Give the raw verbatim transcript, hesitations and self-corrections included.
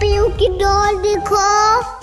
Pihu ki doll dikho.